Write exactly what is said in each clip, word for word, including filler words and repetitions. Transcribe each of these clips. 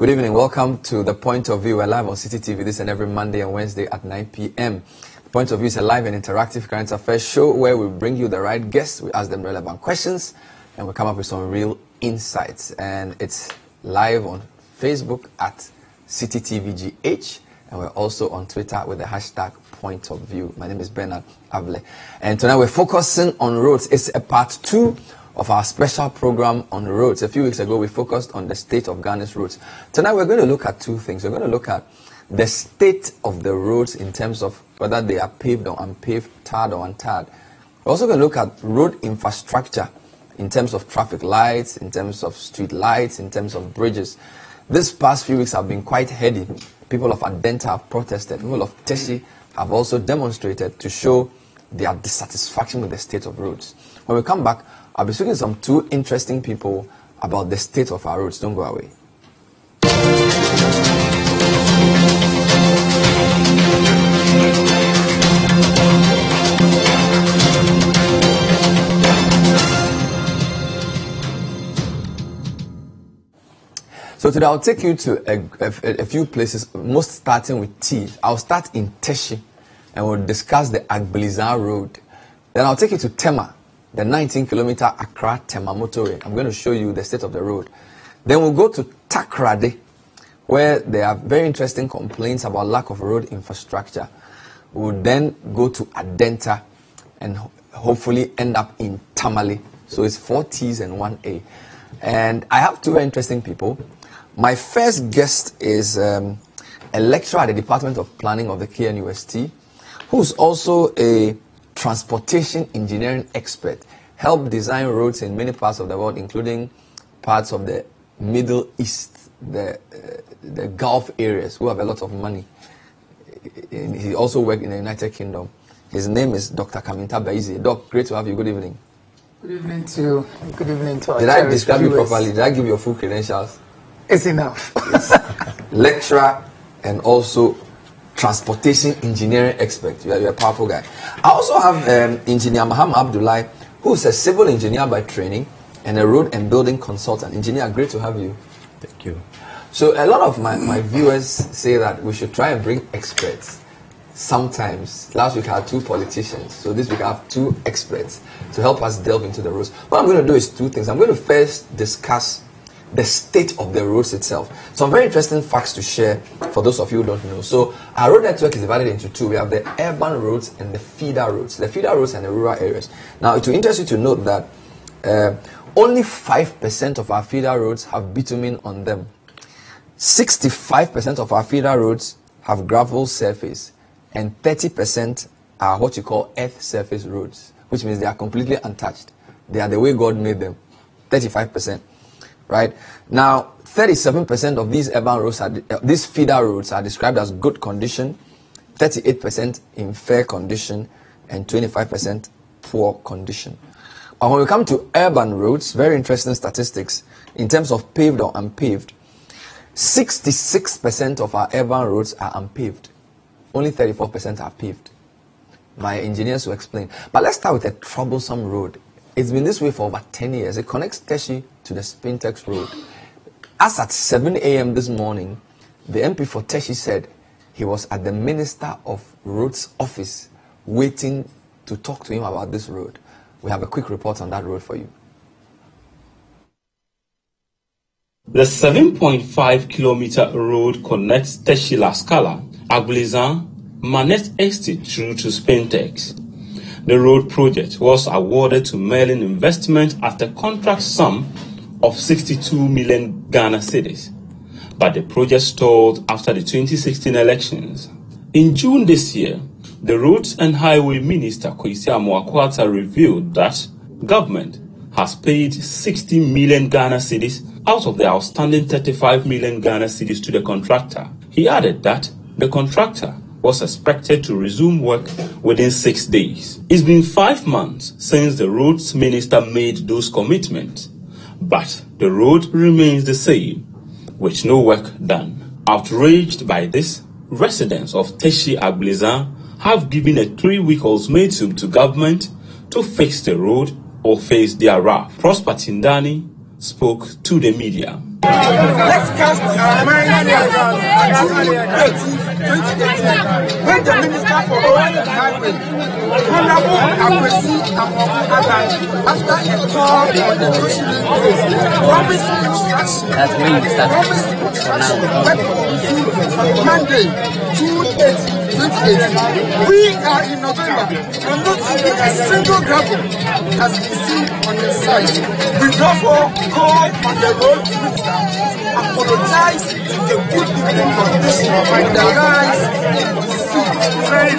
Good evening. Welcome to The Point of View. We're live on City T V this and every Monday and Wednesday at nine p m The Point of View is a live and interactive current affairs show where we bring you the right guests, we ask them relevant questions, and we come up with some real insights. And it's live on Facebook at City T V G H, and we're also on Twitter with the hashtag Point of View. My name is Bernard Avle, and tonight we're focusing on roads. It's a part two of our special program on roads. A few weeks ago, we focused on the state of Ghana's roads. Tonight, we're going to look at two things. We're going to look at the state of the roads in terms of whether they are paved or unpaved, tarred or untarred. We're also going to look at road infrastructure in terms of traffic lights, in terms of street lights, in terms of bridges. This past few weeks have been quite heady. People of Adenta have protested. People of Teshie have also demonstrated to show their dissatisfaction with the state of roads. When we come back, I'll be speaking to some two interesting people about the state of our roads. Don't go away. So today I'll take you to a, a, a few places, most starting with T. I'll start in Teshie and we'll discuss the Aguliza Road. Then I'll take you to Tema, the nineteen kilometer Accra-Tema Motorway. I'm going to show you the state of the road. Then we'll go to Takoradi, where there are very interesting complaints about lack of road infrastructure. We'll then go to Adenta and ho hopefully end up in Tamale. So it's four T's and one A. And I have two interesting people. My first guest is um, a lecturer at the Department of Planning of the K N U S T, who's also a transportation engineering expert, helped design roads in many parts of the world, including parts of the Middle East, the, uh, the Gulf areas, who have a lot of money. And he also worked in the United Kingdom. His name is Doctor Camynta Baezie. Doc, great to have you. Good evening. Good evening to you. Good evening to our Did I describe viewers. you properly? Did I give you full credentials? It's enough. Yes. Lecturer and also transportation engineering expert. You are, you are a powerful guy. I also have um, engineer Mahama Abdulai, who is a civil engineer by training and a road and building consultant. Engineer, great to have you. Thank you. So a lot of my, my viewers say that we should try and bring experts sometimes. Last week I had two politicians, so this week I have two experts to help us delve into the roads. What I'm going to do is two things. I'm going to first discuss the state of the roads itself. Some very interesting facts to share for those of you who don't know. So our road network is divided into two. We have the urban roads and the feeder roads. The feeder roads and the rural areas. Now it will interest you to note that uh, only five percent of our feeder roads have bitumen on them. sixty-five percent of our feeder roads have gravel surface. And thirty percent are what you call earth surface roads, which means they are completely untouched. They are the way God made them. thirty-five percent. Right now, thirty-seven percent of these urban roads, are, uh, these feeder roads, are described as good condition, thirty-eight percent in fair condition, and twenty-five percent poor condition. But when we come to urban roads, very interesting statistics in terms of paved or unpaved. sixty-six percent of our urban roads are unpaved. Only thirty-four percent are paved. My engineers will explain. But let's start with a troublesome road. It's been this way for over ten years. It connects Teshie to the Spintex Road. As at seven a m this morning, the M P for Teshie said he was at the Minister of Roads office waiting to talk to him about this road. We have a quick report on that road for you. The seven point five kilometer road connects Teshie Lascala, Aguliza, Manet Estate through to Spintex. The road project was awarded to Merlin Investment at a contract sum of sixty-two million Ghana cedis, but the project stalled after the twenty sixteen elections. In June this year, the Roads and Highway Minister Koisi Amoakwata revealed that government has paid sixty million Ghana cedis out of the outstanding thirty-five million Ghana cedis to the contractor. He added that the contractor was expected to resume work within six days. It's been five months since the roads minister made those commitments, but the road remains the same, with no work done. Outraged by this, residents of Teshie Aguliza have given a three-week ultimatum to government to fix the road or face their wrath. Prosper Tindani spoke to the media. Let's cast our mind to twenty eighteen, when the Minister for Road and Highway, Honorable Akwesi Amokwu, after a call on the Teshie News, promised construction, promised construction, but on Monday, June eighth, twenty eighteen, we are in November, and not even a single gravel has been seen on the site. We therefore call on the road minister, apologize to the good people of this and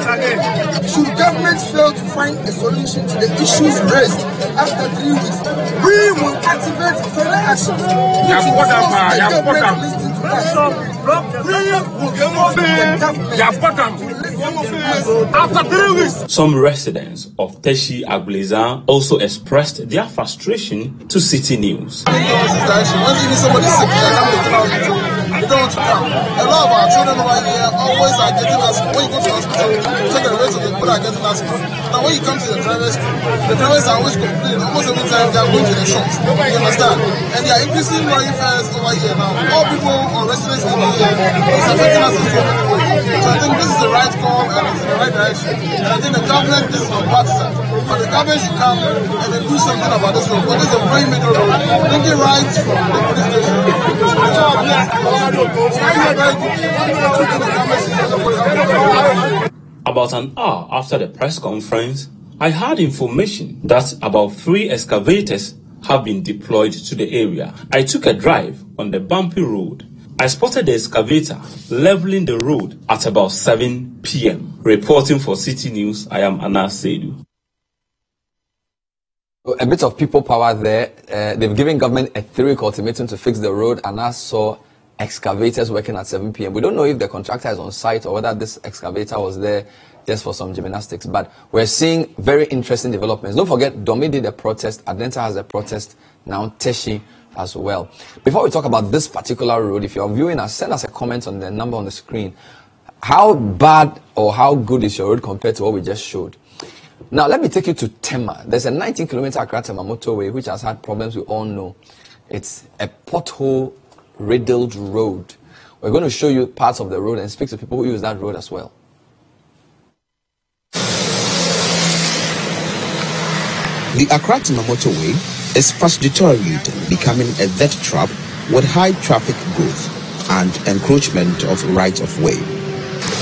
should government fail to find a solution to the issues raised after three weeks, we will activate further action. Some residents of Teshie Aguliza also expressed their frustration to City News. We don't come. A lot of our children right here always are getting us, when you go to hospital, take a rest of the people are getting us. Now when you come to the drivers, the drivers are always complaining, almost every time they are going to the shops. You understand? And they are increasing running fares over here now. All people or residents over here, it's affecting us in so many ways. So I think this is the right call and it's in the right direction. And I think the government, this is our partisan. But the government should come and then do something about this road. But it's a very major road. Don't get right from the police station. About an hour after the press conference, I had information that about three excavators have been deployed to the area. I took a drive on the bumpy road. I spotted the excavator leveling the road at about seven p m Reporting for City News, I am Anas Seydou. A bit of people power there. Uh, they've given government a three-week ultimatum to fix the road, and I saw excavators working at seven p m We don't know if the contractor is on site or whether this excavator was there just for some gymnastics, but we're seeing very interesting developments. Don't forget, Domi did a protest, Adenta has a protest, now Teshie as well. Before we talk about this particular road, if you're viewing us, send us a comment on the number on the screen. How bad or how good is your road compared to what we just showed? Now, let me take you to Tema. There's a nineteen kilometer Accra-Tema Motorway, which has had problems we all know. It's a pothole riddled road. We're going to show you parts of the road and speak to people who use that road as well. The Accra-Tema Motorway is fast deteriorating, becoming a death trap with high traffic growth and encroachment of right of way.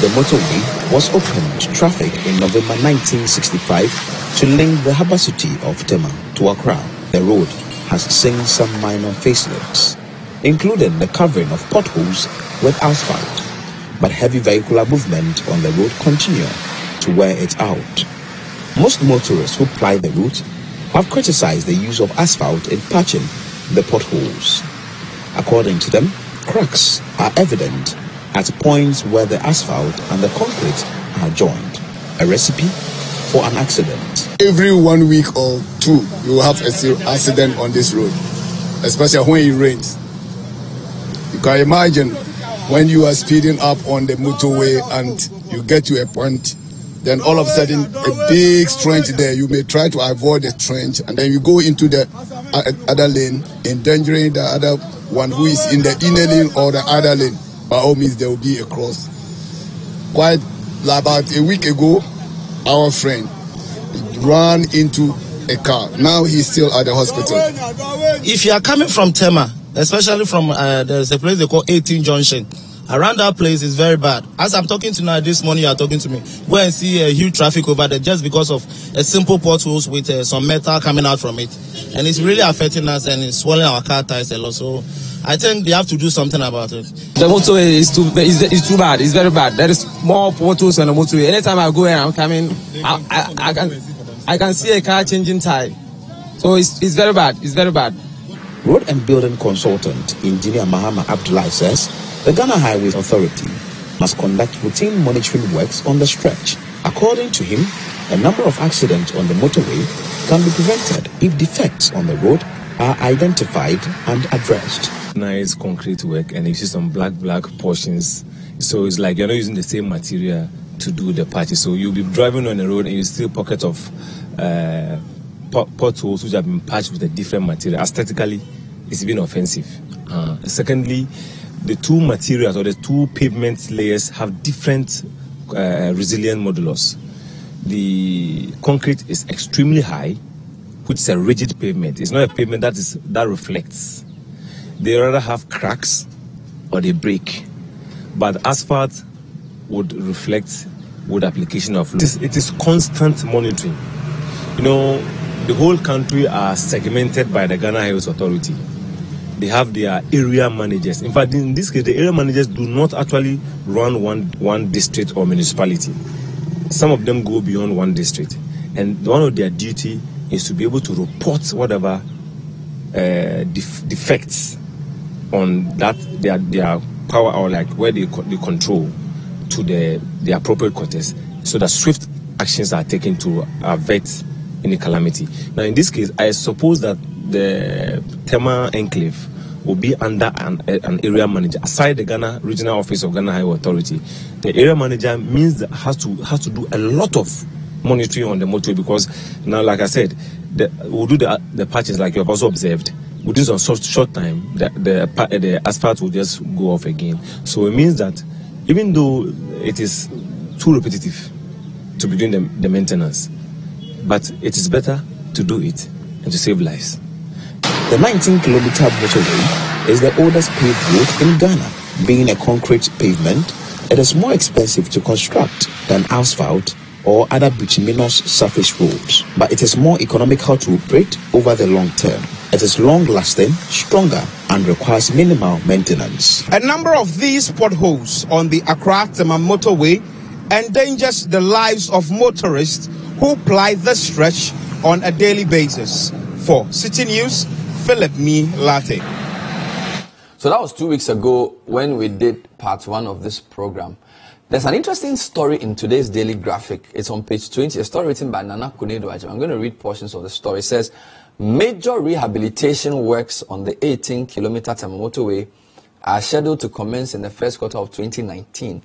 The motorway was opened to traffic in November nineteen sixty-five to link the harbour city of Tema to Accra. The road has seen some minor facelifts, including the covering of potholes with asphalt, but heavy vehicular movement on the road continue to wear it out. Most motorists who ply the route have criticized the use of asphalt in patching the potholes. According to them, cracks are evident at points where the asphalt and the concrete are joined, a recipe for an accident. Every one week or two, you will have an accident on this road, especially when it rains. You can imagine when you are speeding up on the motorway and you get to a point, then all of a sudden a big trench there. You may try to avoid the trench and then you go into the other lane, endangering the other one who is in the inner lane or the other lane. By all means, there will be a cross. Quite about a week ago, our friend ran into a car. Now he's still at the hospital. If you are coming from Tema, especially from uh, there's a place they call Pantan Junction. Around that place is very bad. As I'm talking to now, this morning you are talking to me, go and see a huge traffic over there just because of a simple potholes with uh, some metal coming out from it. And it's really affecting us and it's swelling our car tires a lot. So I think they have to do something about it. The motorway is too, it's, it's too bad. It's very bad. There is more potholes on the motorway. Anytime I go and I'm coming, I, I, I, I, can, I can see a car changing tire. So it's, it's very bad. It's very bad. Road and building consultant, Engineer Mahama Abdulai, says the Ghana Highway Authority must conduct routine monitoring works on the stretch. According to him, a number of accidents on the motorway can be prevented if defects on the road are identified and addressed. Nice concrete work, and you see some black, black portions. So it's like you're not using the same material to do the patches. So you'll be driving on the road and you still pocket of Uh, potholes which have been patched with a different material. Aesthetically, it's been offensive. Uh, secondly, the two materials or the two pavement layers have different uh, resilient modulus. The concrete is extremely high, which is a rigid pavement. It's not a pavement that is that reflects. They rather have cracks or they break. But asphalt would reflect with application of it is, it is constant monitoring. You know, the whole country are segmented by the Ghana Highway Authority. They have their area managers. In fact, in this case, the area managers do not actually run one, one district or municipality. Some of them go beyond one district. And one of their duty is to be able to report whatever uh, def defects on that their, their power or like where they, co they control to the, the appropriate quarters so that swift actions are taken to avert any calamity. Now, in this case, I suppose that the Tema enclave will be under an, an area manager. Aside the Ghana Regional Office of Ghana Highway Authority, the area manager means that has to has to do a lot of monitoring on the motorway because now, like I said, the, we'll do the the patches like you have also observed. We do some short, short time, the, the the asphalt will just go off again. So it means that even though it is too repetitive to be doing the, the maintenance, but it is better to do it and to save lives. The nineteen kilometer motorway is the oldest paved road in Ghana. Being a concrete pavement, it is more expensive to construct than asphalt or other bituminous surface roads, but it is more economical to operate over the long term. It is long-lasting, stronger, and requires minimal maintenance. A number of these potholes on the Accra-Tema Motorway endangers the lives of motorists who ply this stretch on a daily basis. For City News, Philip Me Latte. So that was two weeks ago when we did part one of this program. There's an interesting story in today's Daily Graphic. It's on page twenty, a story written by Nana Kunedoachi. I'm going to read portions of the story. It says, major rehabilitation works on the eighteen kilometer Tema Motorway are scheduled to commence in the first quarter of twenty nineteen.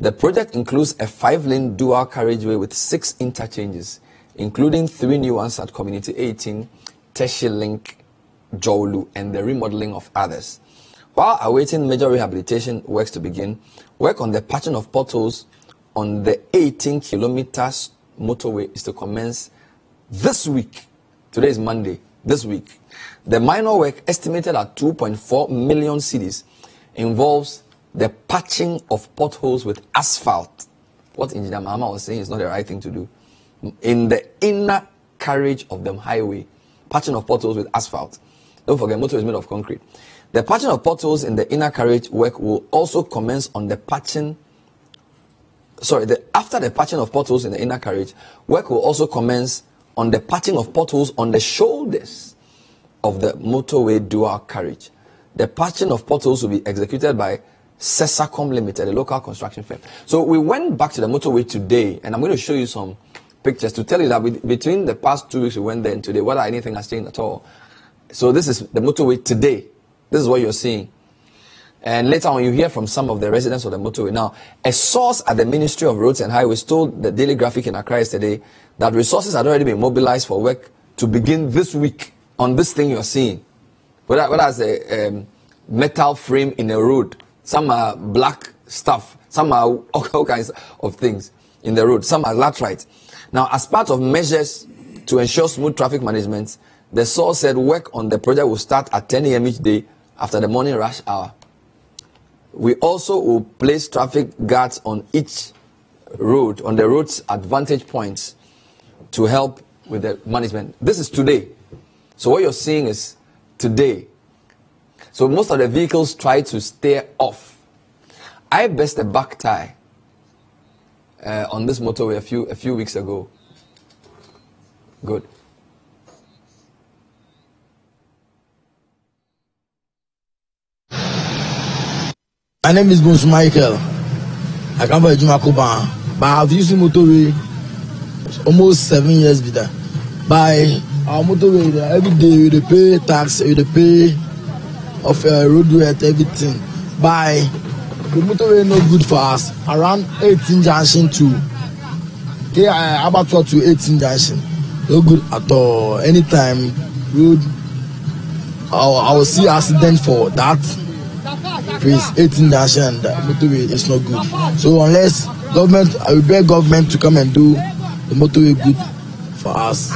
The project includes a five lane dual carriageway with six interchanges, including three new ones at Community eighteen, Teshie Link, Jowlu, and the remodeling of others. While awaiting major rehabilitation works to begin, work on the patching of potholes on the eighteen kilometers motorway is to commence this week. Today is Monday. This week, the minor work, estimated at two point four million cedis, involves the patching of potholes with asphalt. What Engineer Mahama was saying is not the right thing to do in the inner carriage of the highway. Patching of potholes with asphalt. Don't forget, motor is made of concrete. The patching of potholes in the inner carriage work will also commence on the patching. Sorry, the, after the patching of potholes in the inner carriage, work will also commence on the patching of potholes on the shoulders of the motorway dual carriage. The patching of potholes will be executed by Sesacom Limited, a local construction firm. So we went back to the motorway today, and I'm going to show you some pictures to tell you that we, between the past two weeks we went there and today, whether anything has changed at all. So this is the motorway today. This is what you're seeing. And later on, you hear from some of the residents of the motorway. Now, a source at the Ministry of Roads and Highways told the Daily Graphic in Accra yesterday that resources had already been mobilized for work to begin this week on this thing you're seeing. Whether, whether it's a um, metal frame in a road, some are black stuff, some are all kinds of things in the road, some are laterite. Now, as part of measures to ensure smooth traffic management, the source said work on the project will start at ten A M each day after the morning rush hour. We also will place traffic guards on each road, on the road's advantage points, to help with the management. This is today. So what you're seeing is today. So most of the vehicles try to steer off. I burst a back tire Uh, on this motorway a few a few weeks ago. Good. My name is Bones Michael. I come from Jumakoba, but I've used the motorway almost seven years later. By our motorway, every day we pay tax, we pay of uh, road rent, everything. By the motorway no good for us. Around eighteen junction to yeah, about twelve to eighteen junction, no good at all. Anytime road I will see accident for that. Please, eighteen dash and the motorway is not good. So unless government, I will beg government to come and do the motorway good for us.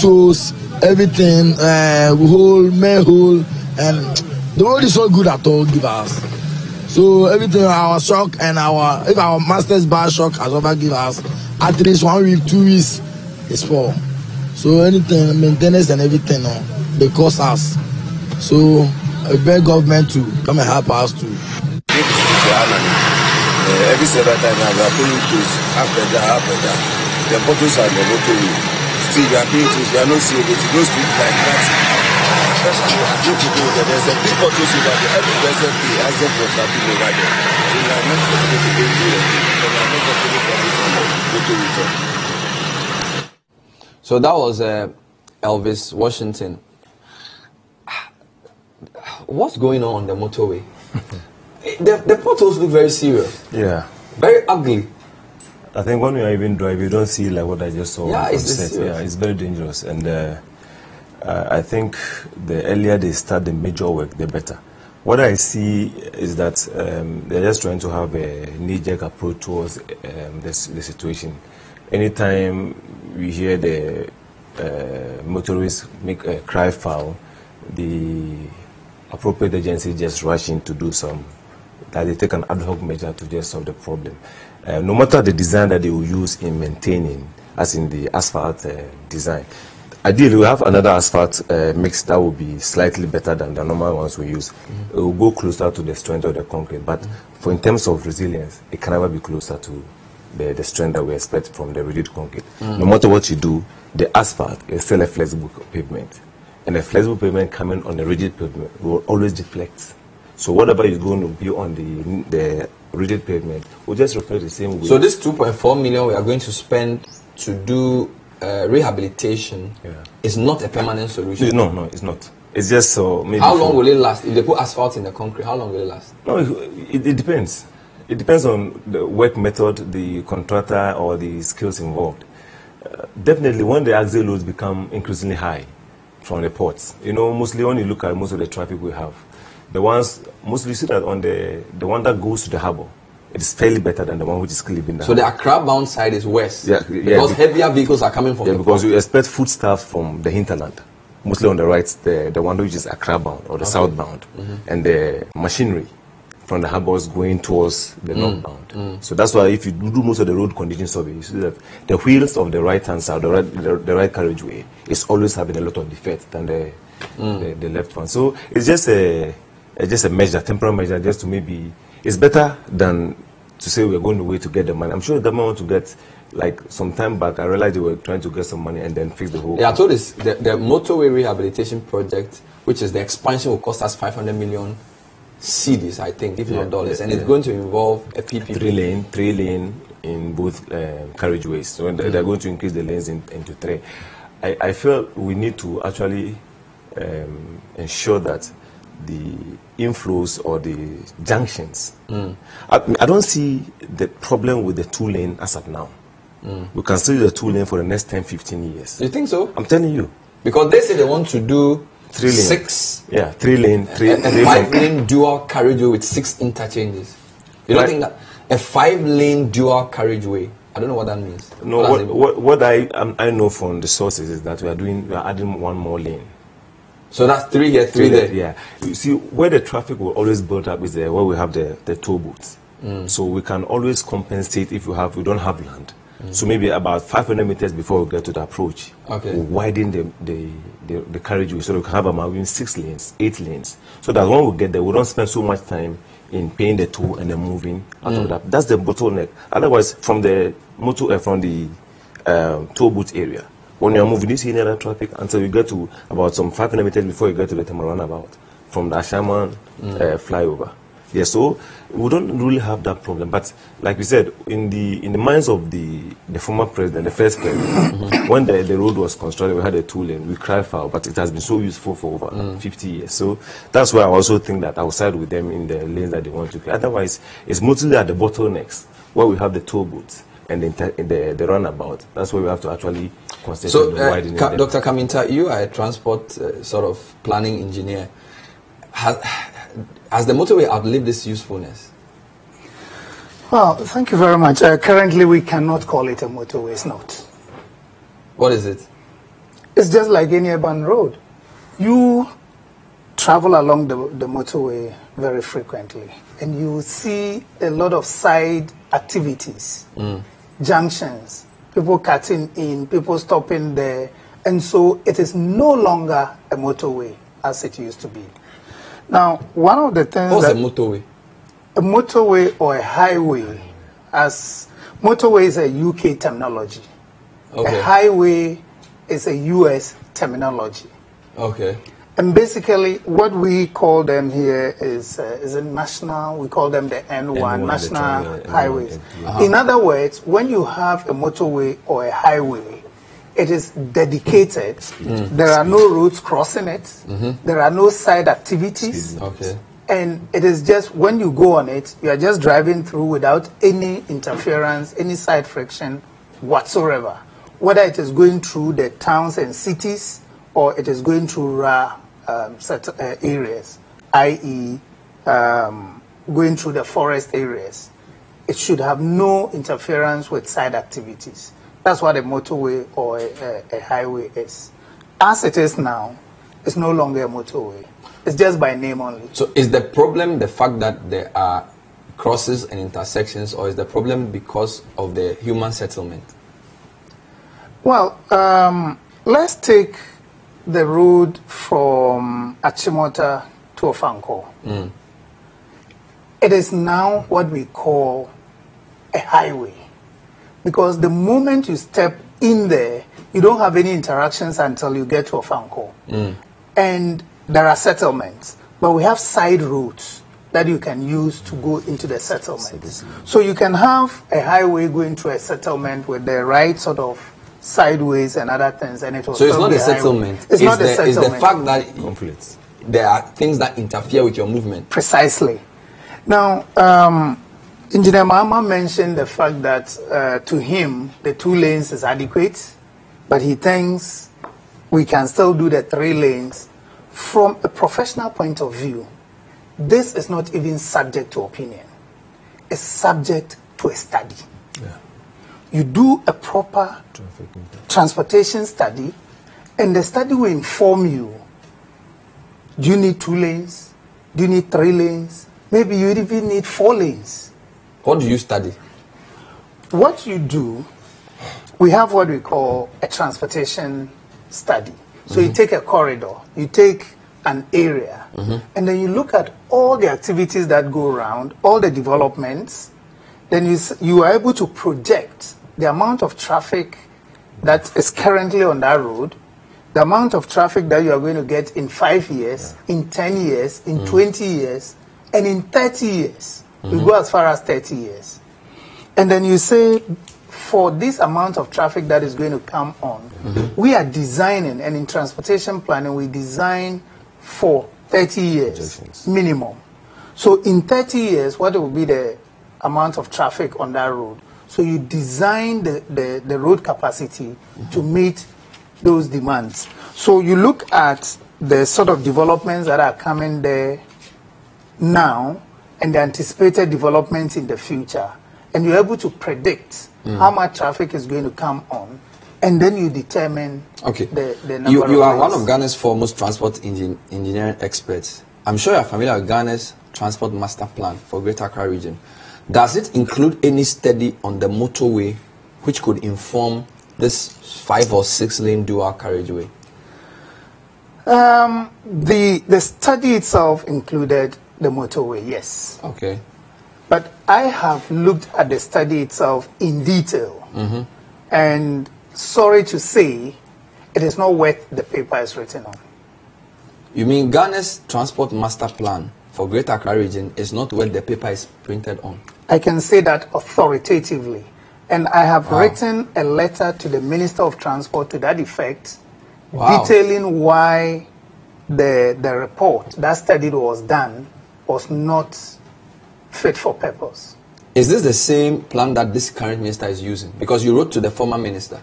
Tools, everything, uh, whole, main whole, and the road is not good at all. Give us. So everything, our shock and our if our master's bar shock has over give us at least one week, two weeks is for. So anything maintenance and everything, no, they cost us. So I beg government to come and help us to. Every several times we are pulling tools after that, after that. The bottles are the motorway. Still we are paying tools. We are not seeing it. Those people like that. That's true. Due to do that, there's a big bottles over there. Every person pay as if for some people over there. So we are not going to pay to them. We are not going to pay for the motorway. So that was uh, Elvis Washington. What's going on on the motorway? the, the potholes look very serious. Yeah. Very ugly. I think when you are even driving, you don't see like what I just saw. Yeah, it's, yeah it's very dangerous. And uh, uh, I think the earlier they start the major work, the better. What I see is that um, they're just trying to have a knee-jerk approach towards um, this, the situation. Anytime we hear the uh, motorists make a cry foul, the appropriate agencies just rushing to do some, that they take an ad hoc measure to just solve the problem. Uh, no matter the design that they will use in maintaining, as in the asphalt uh, design. Ideally, we have another asphalt uh, mix that will be slightly better than the normal ones we use. Mm-hmm. It will go closer to the strength of the concrete, but mm-hmm. for in terms of resilience, it can never be closer to the, the strength that we expect from the rigid concrete. Mm-hmm. No matter what you do, the asphalt is still a flexible pavement. And a flexible pavement coming on a rigid pavement will always deflect. So whatever is going to be on the the rigid pavement will just reflect the same way. So this two point four million we are going to spend to do uh, rehabilitation yeah. is not a permanent solution. No, no, it's not. It's just so. Uh, maybe how long will it last? If they put asphalt in the concrete, how long will it last? No, it, it, it depends. It depends on the work method, the contractor, or the skills involved. Uh, definitely, when the axial loads become increasingly high from the ports, you know, mostly when you look at most of the traffic we have, the ones mostly you see that on the the one that goes to the harbour, it's fairly better than the one which is leaving the. So the Accra bound side is worse. Yeah, because yeah, be heavier vehicles are coming from. Yeah, the because port. You expect foodstuffs from the hinterland, mostly on the right, the the one which is Accra bound or the okay. southbound, mm-hmm. and the machinery from the harbours going towards the mm. northbound. Mm. So that's why if you do most of the road condition survey, you see that the wheels of the right-hand side, the right, the, the right carriageway, is always having a lot of defect than the, mm. the, the left one. So it's just a, it's just a measure, temporary measure, just to maybe, it's better than to say we're going away to get the money. I'm sure the government want to get, like some time back, I realized they were trying to get some money and then fix the whole. Yeah, I told this, the, the motorway rehabilitation project, which is the expansion, will cost us five hundred million. Cedis, I think, if yeah, not dollars, yeah, and yeah. it's going to involve a P P P. Three lane, three lane in both uh, carriageways. So mm-hmm. they're going to increase the lanes in, into three. I, I feel we need to actually um, ensure that the inflows or the junctions. Mm. I, I don't see the problem with the two lane as of now. Mm. We can see the two lane for the next ten, fifteen years. You think so? I'm telling you. Because they say they want to do Three lane. Six. Yeah, three lane. Three, a, a three five lane, lane dual carriageway with six interchanges. You don't right. think that a five lane dual carriageway? I don't know what that means. No, what what, what, what I um, I know from the sources is that we are doing we are adding one more lane. So that's three here, three, three there. Yeah. You see, where the traffic will always build up is there where we have the the toll booths. Mm. So we can always compensate if we have we don't have land. Mm. So maybe about five hundred meters before we get to the approach, okay. we'll widen the, the, the, the carriageway so we can have about six lanes, eight lanes. So that when we get there, we don't spend so much time in paying the toll and then moving out mm. of that. That's the bottleneck. Otherwise, from the motor, uh, from the um, toll booth area, when you're moving, you see any other traffic until you get to about some five hundred meters before you get to the Tema runabout from the Ashaiman mm. uh, flyover. Yeah, so we don't really have that problem. But like we said, in the in the minds of the, the former president, the first president, when the, the road was constructed, we had a two-lane, we cried foul, but it has been so useful for over mm. fifty years. So that's why I also think that outside with them in the lanes that they want to create. Otherwise, it's mostly at the bottlenecks where we have the toll booths. and the, the, the runabout. That's where we have to actually consider so, the widening. So, uh, Doctor Camynta, you are a transport uh, sort of planning engineer. Has, has the motorway outlived its usefulness? Well, thank you very much. Uh, currently, we cannot call it a motorway. It's not. What is it? It's just like any urban road. You travel along the, the motorway very frequently, and you see a lot of side activities, mm. junctions, people cutting in, people stopping there, and so it is no longer a motorway as it used to be. Now, one of the things What's that, a motorway? A motorway or a highway, as motorway is a U K terminology. Okay. A highway is a U S terminology. Okay. And basically, what we call them here is uh, is a national. We call them the N one, N one national the highways. N one, uh-huh. In other words, when you have a motorway or a highway, it is dedicated. Mm. There are no roads crossing it. Mm-hmm. There are no side activities. Okay. And it is just when you go on it, you are just driving through without any interference, any side friction whatsoever. Whether it is going through the towns and cities or it is going through rural um, set, uh, areas, that is um, going through the forest areas. It should have no interference with side activities. That's what a motorway or a, a, a highway is. As it is now, it's no longer a motorway. It's just by name only. So is the problem the fact that there are crosses and intersections, or is the problem because of the human settlement? Well, um, let's take the road from Achimota to Ofanko. Mm. It is now what we call a highway, because the moment you step in there, you don't have any interactions until you get to Ofanko. Mm. And there are settlements, but we have side routes that you can use to go into the settlements. So you can have a highway going through a settlement with the right sort of sideways and other things, and it was so it's not a settlement. It's, it's not the, a settlement. It's the fact that conflicts. There are things that interfere with your movement. Precisely. Now, um, Engineer Mahama mentioned the fact that uh, to him the two lanes is adequate, but he thinks we can still do the three lanes. From a professional point of view, this is not even subject to opinion. It's subject to a study. Yeah. You do a proper transportation study, and the study will inform you. Do you need two lanes? Do you need three lanes? Maybe you even need four lanes. What do you study? What you do, we have what we call a transportation study. So mm-hmm. you take a corridor, you take an area, mm-hmm. and then you look at all the activities that go around, all the developments, then you, you are able to project the amount of traffic that is currently on that road, the amount of traffic that you are going to get in five years, yeah. in ten years, in mm. twenty years, and in thirty years. Mm-hmm. We go as far as thirty years. And then you say, for this amount of traffic that is going to come on, mm-hmm. we are designing, and in transportation planning, we design for thirty years minimum. So in thirty years, what will be the amount of traffic on that road? So you design the, the, the road capacity mm-hmm. to meet those demands. So you look at the sort of developments that are coming there now and the anticipated developments in the future. And you're able to predict mm. how much traffic is going to come on. And then you determine okay. the, the number you, you of You are roads. One of Ghana's foremost transport engin engineering experts. I'm sure you're familiar with Ghana's transport master plan for Greater Accra region. Does it include any study on the motorway which could inform this five or six lane dual carriageway? Um, the, the study itself included the motorway, yes. Okay. But I have looked at the study itself in detail. Mm-hmm. And sorry to say, it is not worth the paper it's written on. You mean Ghana's Transport Master Plan for Greater Accra Region is not worth the paper is printed on? I can say that authoritatively. And I have wow. written a letter to the Minister of Transport to that effect, wow. detailing why the, the report that study was done was not fit for purpose. Is this the same plan that this current minister is using? Because you wrote to the former minister.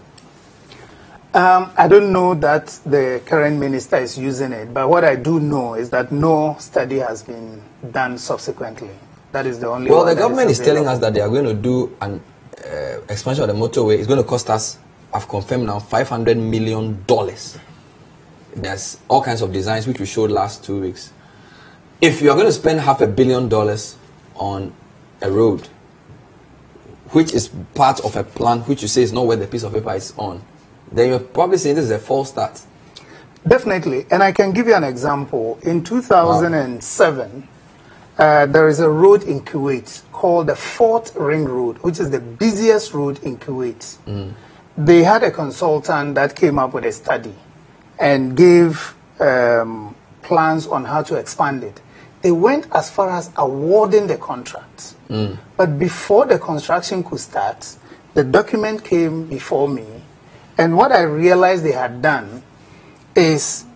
Um, I don't know that the current minister is using it, but what I do know is that no study has been done subsequently. That is the only. Well, the government is, is telling us that they are going to do an uh, expansion of the motorway. It's going to cost us, I've confirmed now, five hundred million dollars. There's all kinds of designs which we showed last two weeks. If you are going to spend half a billion dollars on a road, which is part of a plan which you say is not where the piece of paper is on, then you're probably saying this is a false start. Definitely. And I can give you an example. In two thousand seven, wow. uh, there is a road in Kuwait called the Fourth Ring Road, which is the busiest road in Kuwait. Mm. They had a consultant that came up with a study and gave um, plans on how to expand it. They went as far as awarding the contract. Mm. But before the construction could start, the document came before me. And what I realized they had done is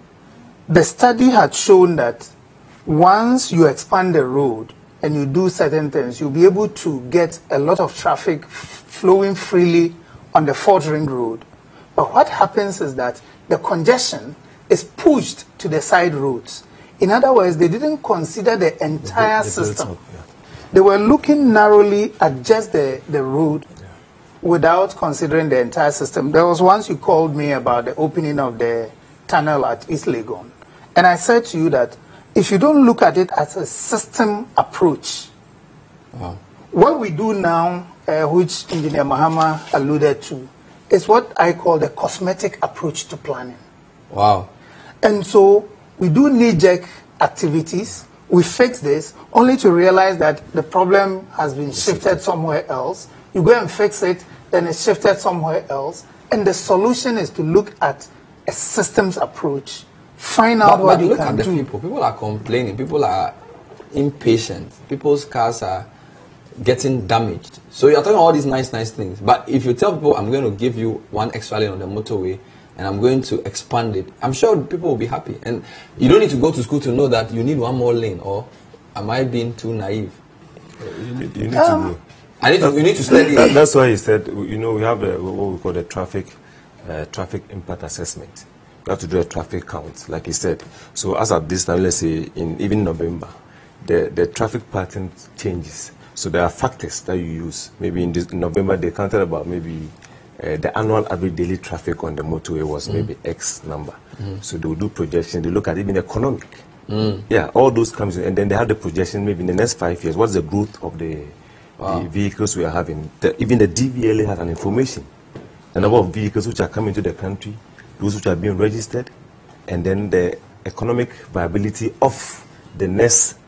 the study had shown that once you expand the road and you do certain things, you'll be able to get a lot of traffic flowing freely on the Fourth Ring Road. But what happens is that the congestion is pushed to the side roads. In other words, they didn't consider the entire the, the, the system. Yeah. They were looking narrowly at just the, the road yeah. without considering the entire system. There was once you called me about the opening of the tunnel at East Legon. And I said to you that if you don't look at it as a system approach, wow. what we do now, uh, which Engineer Mahama alluded to, is what I call the cosmetic approach to planning. Wow. And so we do knee-jerk activities. We fix this only to realize that the problem has been shifted somewhere else. You go and fix it, then it's shifted somewhere else. And the solution is to look at a systems approach. Find out but, what but you look can at do. The people. people are complaining. People are impatient. People's cars are getting damaged. So you're talking all these nice, nice things. But if you tell people, I'm going to give you one extra lane on the motorway, and I'm going to expand it, I'm sure people will be happy. And you don't need to go to school to know that you need one more lane, or am I being too naive? You need, you need um, to know. I need to, you need to study. That, that's why he said, you know, we have a, what we call the traffic, uh, traffic impact assessment. We have to do a traffic count, like he said. So as of this time, let's say, in even November, the, the traffic pattern changes. So there are factors that you use. Maybe in this November, they counted about maybe Uh, the annual average daily traffic on the motorway was mm. maybe X number. Mm. So they will do projection. They look at even economic. Mm. Yeah, all those comes in. And then they have the projection maybe in the next five years. What's the growth of the, wow. the vehicles we are having? The, even the D V L A has an information. The number of vehicles which are coming to the country, those which are being registered, and then the economic viability of the next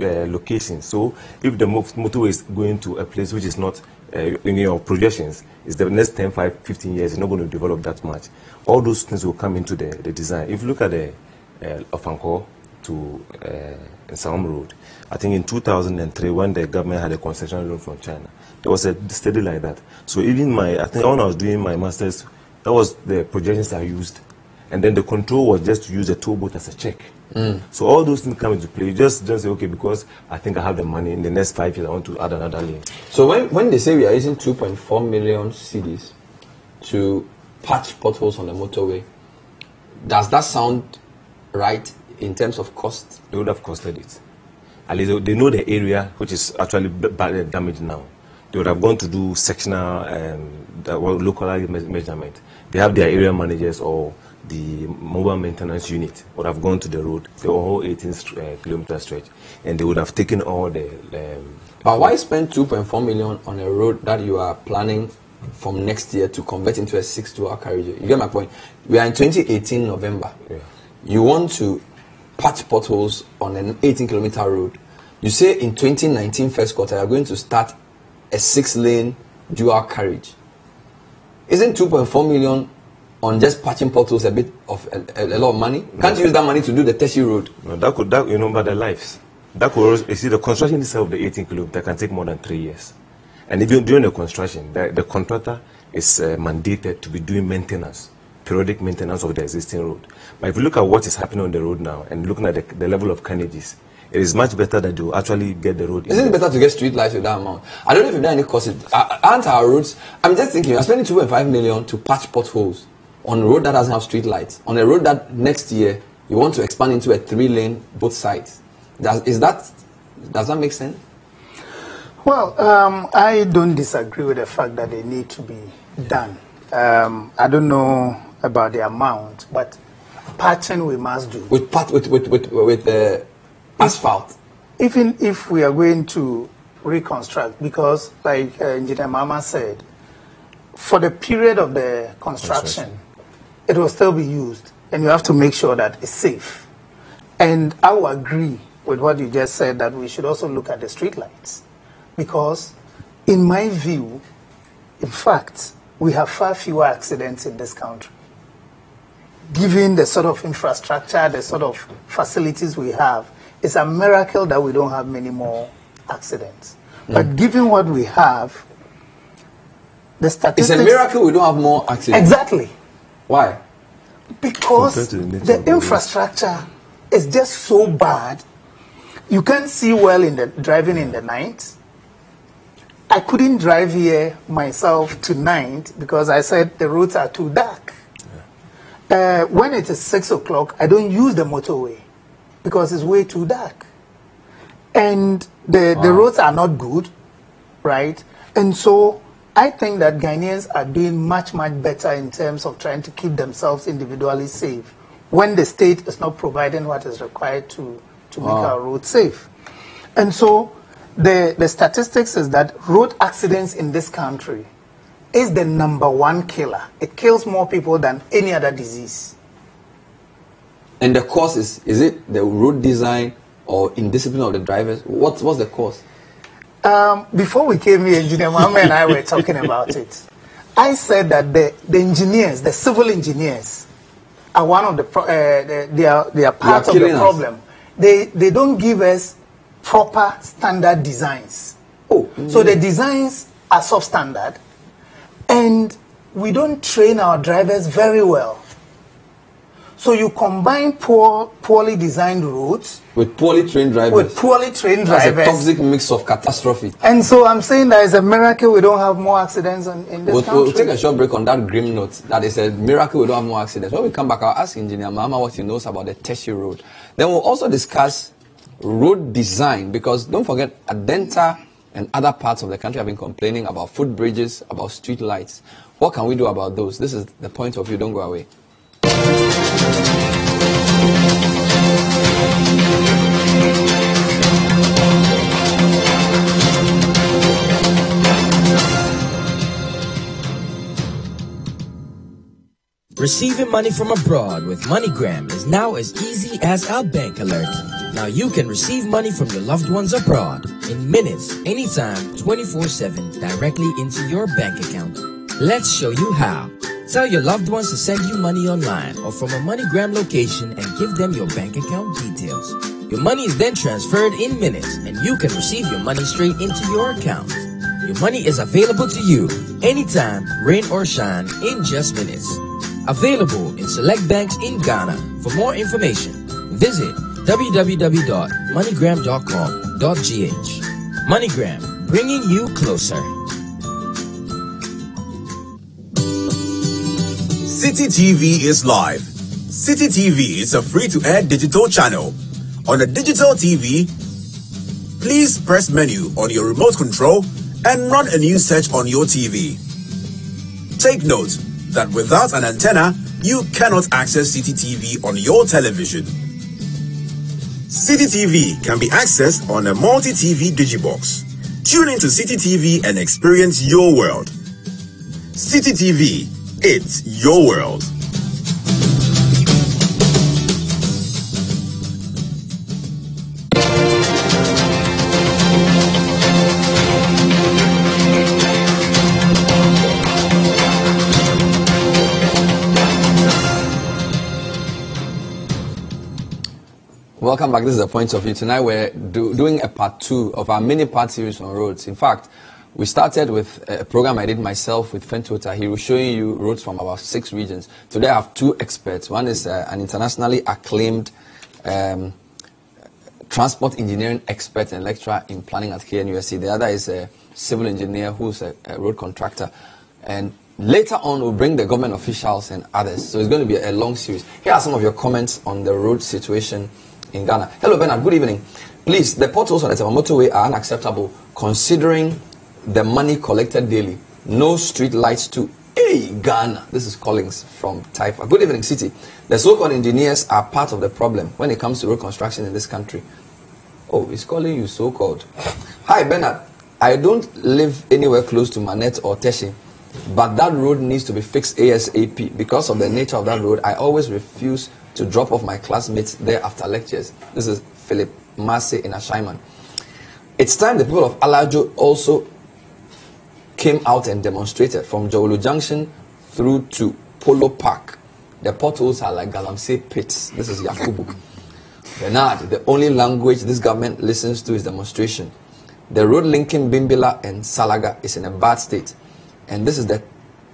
uh, location. So if the motorway is going to a place which is not Uh, in your projections, is the next ten, five, fifteen years, you're not going to develop that much. All those things will come into the, the design. If you look at the uh, Ofanko to uh, Salem Road, I think in two thousand three, when the government had a concession loan from China, there was a study like that. So even my, I think when I was doing my master's, that was the projections I used. And then the control was just to use a towboat as a check. Mm. So all those things come into play. You just don't say, okay, because I think I have the money, in the next five years I want to add another lane. So when, when they say we are using two point four million cedis to patch potholes on the motorway, does that sound right in terms of cost? They would have costed it. At least they know the area which is actually badly damaged now. They would have gone to do sectional and um, localized measurement. They have their area managers or the mobile maintenance unit would have gone to the road, the whole eighteen kilometer stretch, and they would have taken all the. Um, but why spend two point four million on a road that you are planning from next year to convert into a six-two-hour carriageway? You get my point. We are in twenty eighteen November. Yeah. You want to patch potholes on an eighteen kilometer road. You say in twenty nineteen first quarter you are going to start a six-lane dual carriage. Isn't two point four million? On just patching potholes a bit of a, a, a lot of money? Can't you use that money to do the Teshie Road? No, that could, that, you know, about their lives. That could, you see, the construction itself of the eighteen kilometer can take more than three years. And even during the construction, the, the contractor is uh, mandated to be doing maintenance, periodic maintenance of the existing road. But if you look at what is happening on the road now and looking at the, the level of carnages, It is much better that you actually get the road. Isn't it better to get street lights with that amount? I don't know if you've done any costs. Aren't our roads? I'm just thinking, you're spending two point five million to patch potholes on a road that doesn't have street lights, on a road that next year you want to expand into a three-lane both sides. Does is that does that make sense? Well, um, I don't disagree with the fact that they need to be done. Um, I don't know about the amount, but patching we must do with part with with with with uh, asphalt. Even if we are going to reconstruct, because like uh, Engineer Mama said, for the period of the construction, it will still be used, and you have to make sure that it's safe. And I will agree with what you just said, that we should also look at the street lights, because in my view, in fact, we have far fewer accidents in this country. Given the sort of infrastructure, the sort of facilities we have, it's a miracle that we don't have many more accidents. Mm. But given what we have, the statistics... It's a miracle we don't have more accidents. Exactly. Why? Because the, the infrastructure is just so bad. You can't see well in the driving in the night. I couldn't drive here myself tonight because I said the roads are too dark. Uh, when it is six o'clock, I don't use the motorway because it's way too dark. And the, wow. the roads are not good, right? And so I think that Ghanaians are doing much, much better in terms of trying to keep themselves individually safe when the state is not providing what is required to, to wow. make our roads safe. And so the, the statistics is that road accidents in this country is the number one killer. It kills more people than any other disease. And the cause is, is it the road design or indiscipline of the drivers? What, what's the cause? Um, before we came here, Engineer Mama and I were talking about it. I said that the, the engineers, the civil engineers, are one of the, pro uh, the they, are, they are part they are of the problem. Us. They, they don't give us proper standard designs. Oh, mm. So the designs are substandard. And we don't train our drivers very well. So you combine poor, poorly designed roads with poorly trained drivers. With poorly trained drivers. That's a toxic mix of catastrophe. And so I'm saying that it's a miracle we don't have more accidents in, in this we'll, country. We'll take a short break on that grim note. That is a miracle we don't have more accidents. When we come back, I'll ask Engineer Mahama what he knows about the Teshie Road. Then we'll also discuss road design, because don't forget Adenta and other parts of the country have been complaining about footbridges, about street lights. What can we do about those? This is the Point of View. Don't go away. Receiving money from abroad with MoneyGram is now as easy as our bank alert. Now you can receive money from your loved ones abroad in minutes, anytime, twenty-four seven, directly into your bank account. Let's show you how. Tell your loved ones to send you money online or from a MoneyGram location and give them your bank account details. Your money is then transferred in minutes and you can receive your money straight into your account. Your money is available to you anytime, rain or shine, in just minutes. Available in select banks in Ghana. For more information, visit w w w dot moneygram dot com dot g h. MoneyGram, bringing you closer. City T V is live. City T V is a free-to-air digital channel. On a digital T V, please press menu on your remote control and run a new search on your T V. Take note that without an antenna, you cannot access City T V on your television. City T V can be accessed on a multi-T V digibox. Tune into City T V and experience your world. City T V, it's your world. Welcome back. This is the Point of View. Tonight we're do, doing a part two of our mini part series on roads. In fact, we started with a program I did myself with Fento Tahiru, showing you roads from about six regions. Today I have two experts. One is uh, an internationally acclaimed um, transport engineering expert and lecturer in planning at K N U S T. The other is a civil engineer who's a, a road contractor. And later on, we'll bring the government officials and others. So it's going to be a long series. Here are some of your comments on the road situation in Ghana. Hello, Bernard. Good evening. Please, the potholes on the Tema Motorway are unacceptable considering the money collected daily. No street lights too. Hey, Ghana. This is Collins from Taifa. Good evening, City. The so-called engineers are part of the problem when it comes to road construction in this country. Oh, he's calling you so-called. Hi, Bernard. I don't live anywhere close to Manet or Teshie, but that road needs to be fixed ASAP. Because of the nature of that road, I always refuse to drop off my classmates there after lectures. This is Philip Massey in Ashaiman. It's time the people of Alajo also came out and demonstrated from Jawulu Junction through to Polo Park. The potholes are like Galamsey pits. This is Yakubu. Bernard, the only language this government listens to is demonstration. The road linking Bimbila and Salaga is in a bad state. And this is the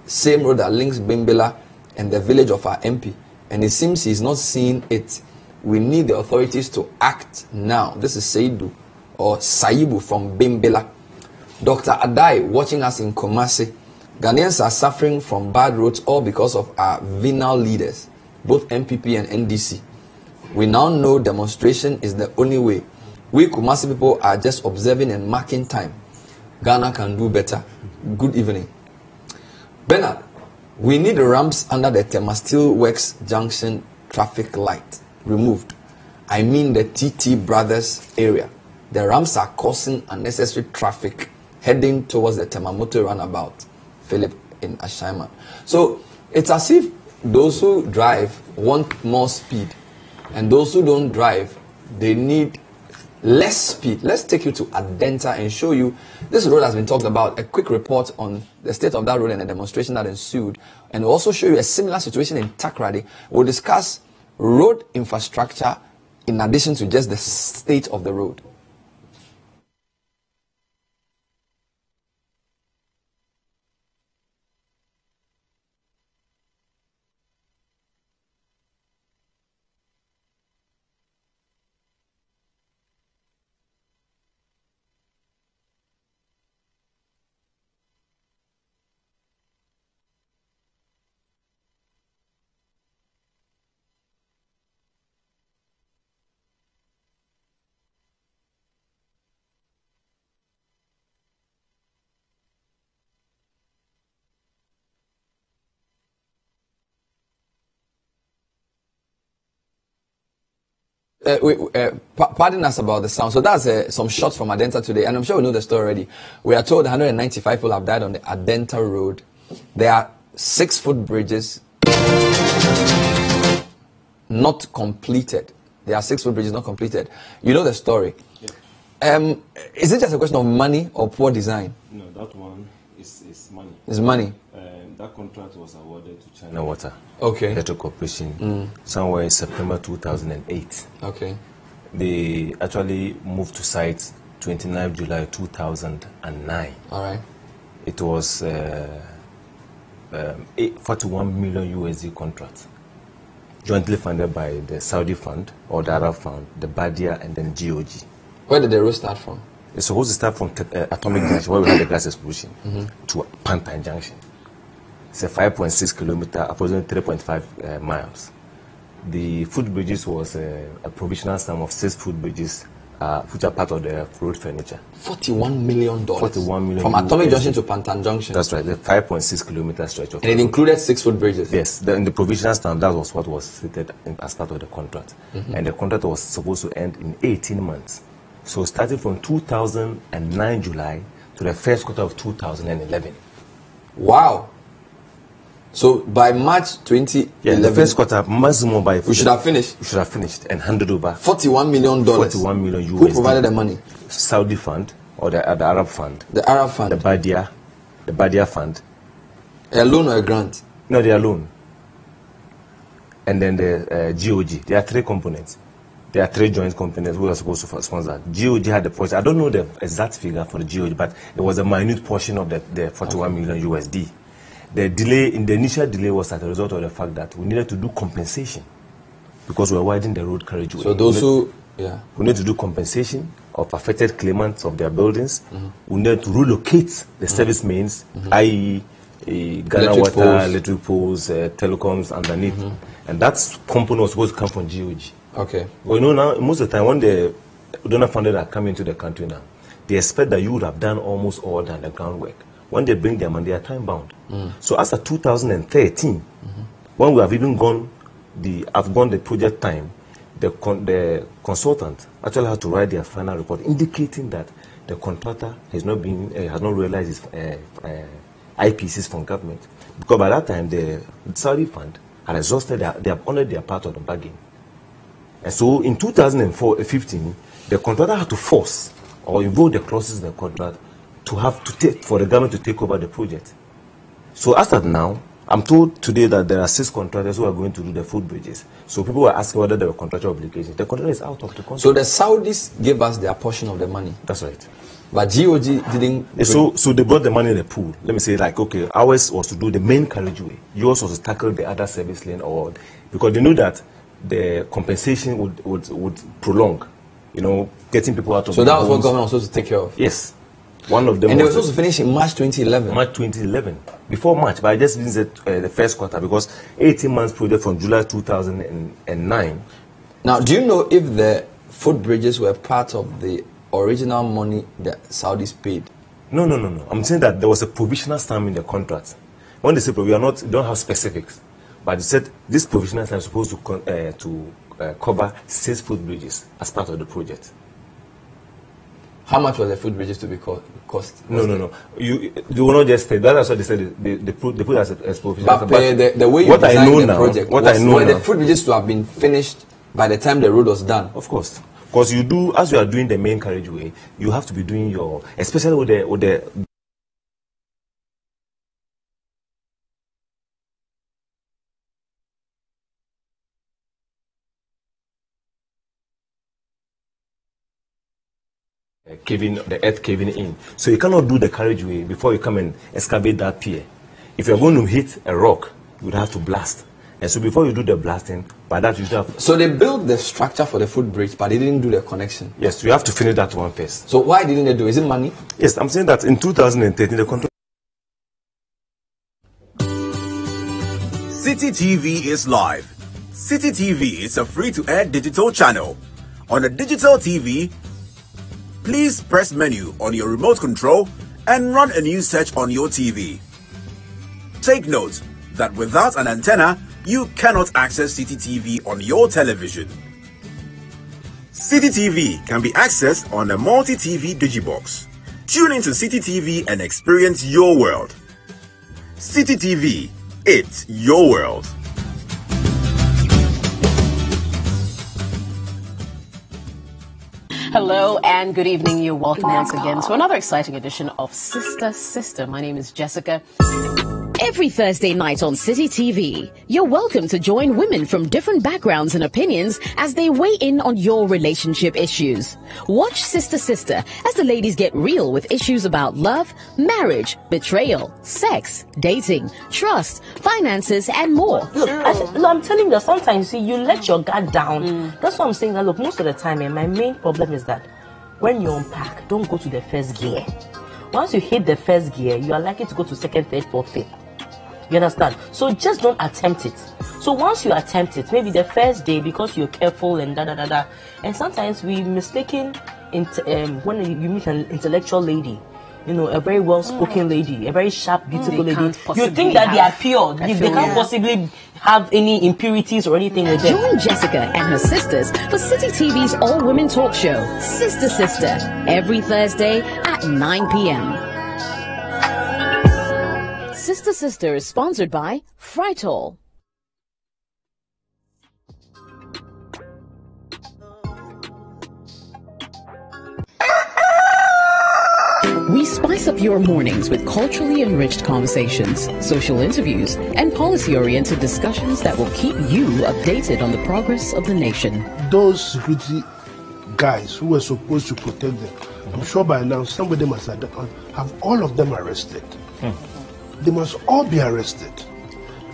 same road that links Bimbila and the village of our M P. And it seems he's not seeing it. We need the authorities to act now. This is Seidu or Saibu from Bimbila. Doctor Adai, watching us in Kumasi. Ghanaians are suffering from bad roads all because of our venal leaders, both M P P and N D C. We now know demonstration is the only way. We Kumasi people are just observing and marking time. Ghana can do better. Good evening. Bernard, we need the ramps under the Tema Steelworks Junction traffic light removed. I mean the T T Brothers area. The ramps are causing unnecessary traffic heading towards the Tema Motorway runabout. Philip in Ashaiman. So it's as if those who drive want more speed, and those who don't drive, they need less speed. Let's take you to Adenta and show you. This road has been talked about. A quick report on the state of that road and the demonstration that ensued. And we'll also show you a similar situation in Takoradi. We'll discuss road infrastructure in addition to just the state of the road. Uh, we, uh, pardon us about the sound. So that's uh, some shots from Adenta today, and I'm sure we know the story already. We are told one hundred ninety-five people have died on the Adenta road. There are six-foot bridges not completed. There are six-foot bridges not completed. You know the story. Yeah. Um, is it just a question of money or poor design? No, that one is, is money. It's money. Um, that contract was awarded to China Water. Okay. Petro Corporation. Mm. Somewhere in September two thousand eight. Okay. They actually moved to site twenty-ninth of July two thousand nine. All right. It was uh, um, forty-one million U S D contract, jointly funded by the Saudi fund or the Arab fund, the Badia, and then G O G. Where did the road start from? It's supposed to start from uh, Atomic Junction, where we had the gas explosion, mm-hmm. to Pantan Junction. It's a five point six kilometer, approximately three point five uh, miles. The footbridges was uh, a provisional sum of six footbridges, uh, which are part of the road furniture. forty-one million dollars. forty-one million dollars. From Atomic Junction to Pantan Junction. That's right, the five point six kilometer stretch. Of and it included six footbridges? Yes, the, in the provisional sum, that was what was stated as part of the contract. Mm-hmm. And the contract was supposed to end in eighteen months. So starting from two thousand nine July to the first quarter of two thousand eleven. Wow. So by March twenty eleven, yeah, the first quarter, maximum by we should have finished. We should have finished and handed over forty-one million dollars. forty-one million U S D. Who provided the money? Saudi fund or the, uh, the Arab fund? The Arab fund. The Badia, the Badia fund. A loan or a grant? No, they are loan. And then the uh, G O G. There are three components. There are three joint companies who are supposed to sponsor. G O G had the portion. I don't know the exact figure for the G O G, but it was a minute portion of the, the forty-one million U S D. The delay, in the initial delay was as a result of the fact that we needed to do compensation because we were widening the road carriageway. So those who Yeah. We need to do compensation of affected claimants of their buildings. Mm-hmm. We need to relocate the mm-hmm. service mains, mm-hmm. that is Uh, Ghana electric water, poles. electric poles, uh, telecoms underneath. Mm-hmm. And that component was supposed to come from G O G. Okay. Well, you know, now, most of the time, when the donor funders are coming into the country now, they expect that you would have done almost all the underground work. When they bring their money, they are time bound. Mm. So as of two thousand thirteen, mm-hmm. when we have even gone the, have gone the project time, the, con the consultant actually had to write their final report indicating that the contractor has not been, uh, has not realized his uh, uh, I P Cs from government, because by that time the Saudi fund had exhausted, their, they have honored their part of the bargain. And so in two thousand fifteen, the contractor had to force or invoke the clauses in the contract to have to take, for the government to take over the project. So as of now, I'm told today that there are six contractors who are going to do the food bridges. So people were asking whether there were contractual obligations. The contract is out of the contract. So the Saudis gave us their portion of the money. That's right. But G O G didn't. So, so they brought the money in the pool. Let me say, like, okay, ours was to do the main carriageway. Yours was to tackle the other service lane, or because they knew that the compensation would would, would prolong, you know, getting people out of. So that was homes. What government was supposed to take care of. Yes, one of them. And was they were supposed to finish in March twenty eleven. March twenty eleven, before March, but I just didn't say uh, the first quarter because eighteen months project from July two thousand nine. Now, do you know if the footbridges were part of the original money that Saudis paid? No, no, no, no. I'm saying that there was a provisional sum in the contract. When they say we are not, we don't have specifics, but they said this provisional sum is supposed to uh, to uh, cover six food bridges as part of the project. How much was the food bridges to be co cost? No, no, no. You, you will not just say that. That's what they said. They, they put they put as a as provisional. But, but the, the way you what designed I know the now, project, what was, I know were now, the food bridges to have been finished by the time the road was done? Of course. Because you do, as you are doing the main carriageway, you have to be doing your, especially with the, with the uh, caving, the earth caving in. So you cannot do the carriageway before you come and excavate that pier. If you're going to hit a rock, you would have to blast. And so before you do the blasting, by that you should have... So they built the structure for the footbridge, but they didn't do the connection. Yes, you have to finish that one first. So why didn't they do it? Is it money? Yes, I'm saying that in two thousand thirteen, the contract... City T V is live. City T V is a free-to-air digital channel. On a digital T V, please press menu on your remote control and run a new search on your T V. Take note that without an antenna, you cannot access City T V on your television. City T V can be accessed on a multi-T V digibox. Tune into City T V and experience your world. City T V, it's your world. Hello and good evening. You're welcome once again to another exciting edition of Sister Sister. My name is Jessica. Every Thursday night on City T V, you're welcome to join women from different backgrounds and opinions as they weigh in on your relationship issues. Watch Sister Sister as the ladies get real with issues about love, marriage, betrayal, sex, dating, trust, finances, and more. Look, I, look I'm telling you, sometimes you, see, you let your guard down. Mm. That's why I'm saying that, look, most of the time, and my main problem is that when you unpack, don't go to the first gear. Once you hit the first gear, you are likely to go to second, third, fourth, fifth. You understand? So just don't attempt it. So once you attempt it, maybe the first day, because you're careful and da da da da. And sometimes we mistaken um, when you meet an intellectual lady, you know, a very well-spoken mm. lady, a very sharp, beautiful mm, lady. You think that they are pure. They, they can't yeah. possibly have any impurities or anything like that. Join Jessica and her sisters for City T V's all-women talk show, Sister Sister, every Thursday at nine p m Sister Sister is sponsored by Fritol. We spice up your mornings with culturally enriched conversations, social interviews, and policy-oriented discussions that will keep you updated on the progress of the nation. Those security guys who were supposed to protect them, I'm sure by now some of them have all of them arrested. Hmm. They must all be arrested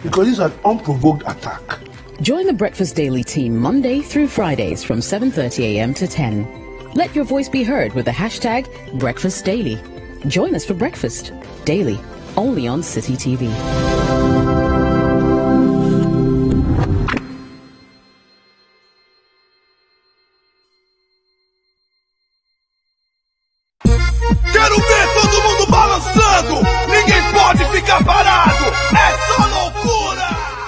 because it's an unprovoked attack. Join the Breakfast Daily team Monday through Fridays from seven thirty a m to ten. Let your voice be heard with the hashtag Breakfast Daily. Join us for breakfast daily, only on City T V.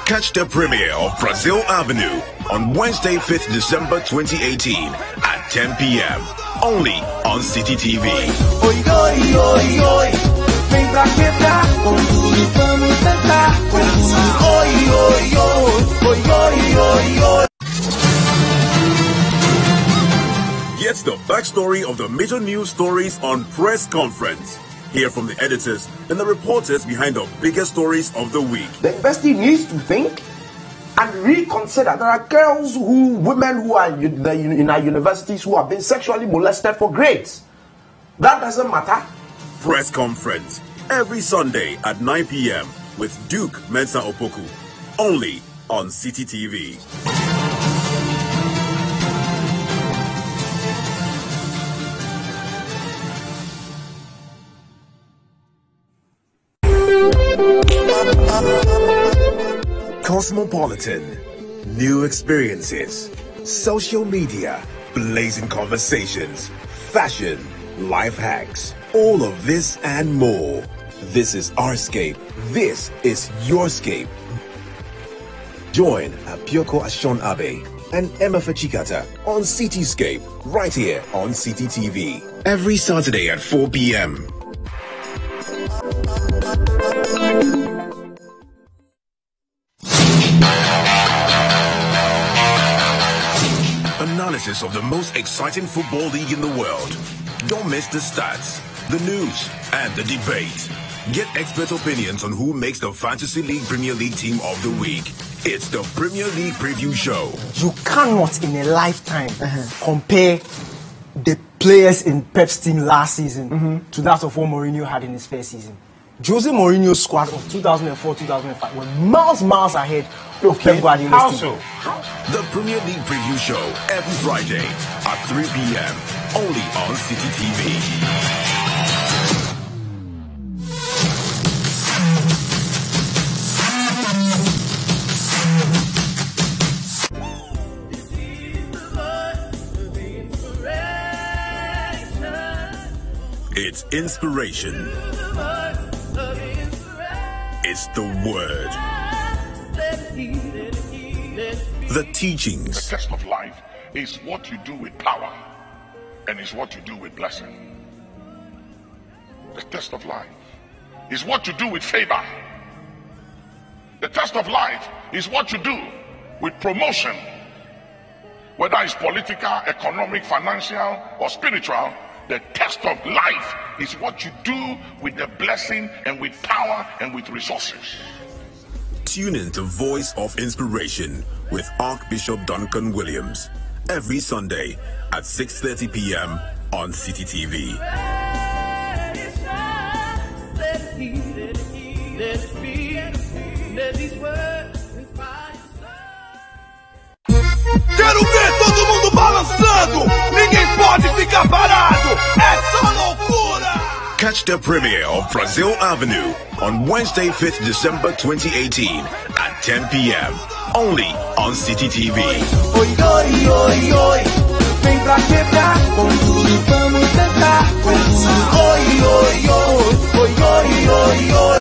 Catch the premiere of Brazil Avenue on Wednesday, fifth December twenty eighteen at ten p m only on City T V. Get the backstory of the major news stories on press conference. Hear from the editors and the reporters behind the biggest stories of the week. The university needs to think and reconsider. There are girls who, women who are in our universities who have been sexually molested for grades. That doesn't matter. Press conference every Sunday at nine p m with Duke Mensah Opoku, only on City T V. Cosmopolitan, new experiences, social media, blazing conversations, fashion, life hacks, all of this and more. This is Ourscape. This is Yourscape. Join Apioko Ashon-Abe and Emma Fachikata on Cityscape right here on City T V every Saturday at four p m Analysis of the most exciting football league in the world. Don't miss the stats, the news, and the debate. Get expert opinions on who makes the Fantasy League Premier League team of the week. It's the Premier League Preview Show. You cannot in a lifetime uh-huh. compare the players in Pep's team last season mm-hmm. to that of what Mourinho had in his first season. Jose Mourinho's squad of two thousand four two thousand five were miles, miles ahead of Pep Guardiola's team. The Premier League Preview Show every Friday at three p m only on City T V. It's inspiration. It's the word, the teachings. The test of life is what you do with power and is what you do with blessing. The test of life is what you do with favor. The test of life is what you do with promotion. Whether it's political, economic, financial, or spiritual, the test of life is what you do with the blessing and with power and with resources. Tune in to Voice of Inspiration with Archbishop Duncan Williams every Sunday at six thirty p m on City T V. Quero ver todo mundo balançando. Catch the premiere of Brazil Avenue on Wednesday, fifth December twenty eighteen at ten p m only on City T V. Oi, oi, oi, oi.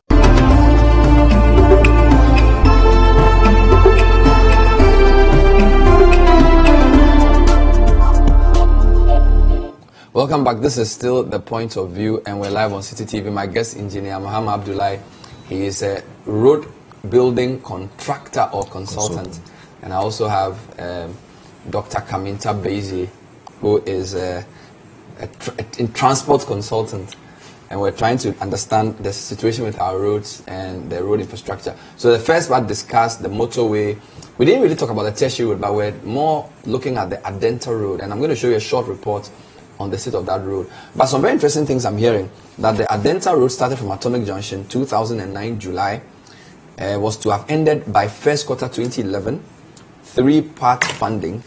Welcome back. This is still the Point of View, and we're live on City T V. My guest engineer, Mahama Abdulai, he is a road building contractor or consultant. consultant. And I also have um, Doctor Camynta Baezie, who is a, a, tra a transport consultant. And we're trying to understand the situation with our roads and the road infrastructure. So the first part discussed the motorway. We didn't really talk about the Teshie Road, but we're more looking at the Adenta Road. And I'm going to show you a short report on the state of that road. But some very interesting things I'm hearing, that the Adenta Road started from Atomic Junction two thousand nine July, uh, was to have ended by first quarter twenty eleven, three-part funding,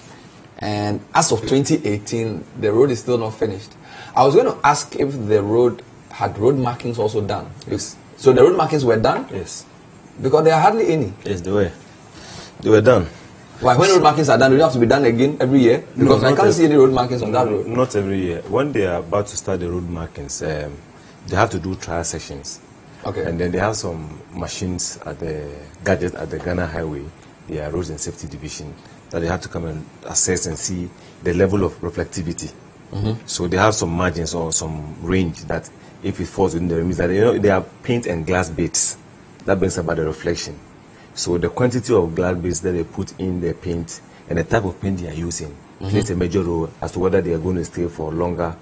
and as of twenty eighteen, the road is still not finished. I was going to ask if the road had road markings also done. Yes. So the road markings were done? Yes. Because there are hardly any. Yes, they were. They were done. Why, when road markings are done, do they have to be done again every year? Because no, I can't see any road markings on that road. Not every year. When they are about to start the road markings, um, they have to do trial sessions. Okay. And then they have some machines at the gadget at the Ghana Highway, their Roads and Safety Division, that they have to come and assess and see the level of reflectivity. Mm-hmm. So they have some margins or some range that if it falls within the remits, that you know they have paint and glass bits that brings about the reflection. So the quantity of glass bits that they put in the paint and the type of paint they are using mm-hmm. plays a major role as to whether they are going to stay for longer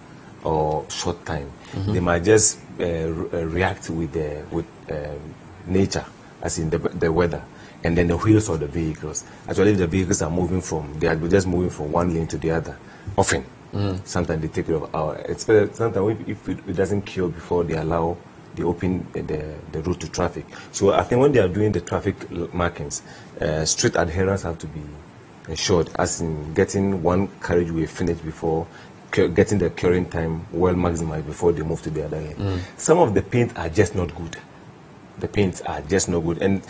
or short time. Mm-hmm. They might just uh, re react with the with um, nature, as in the, the weather, and then the wheels of the vehicles. Actually, if the vehicles are moving from, they are just moving from one lane to the other, often. Mm. Sometimes they take it off our. Sometimes if, if it, it doesn't cure before they allow, they open the, the route to traffic. So I think when they are doing the traffic markings, uh, strict adherence have to be ensured, as in getting one carriageway finished before, getting the curing time well maximized before they move to the other lane. Mm. Some of the paints are just not good. The paints are just not good. And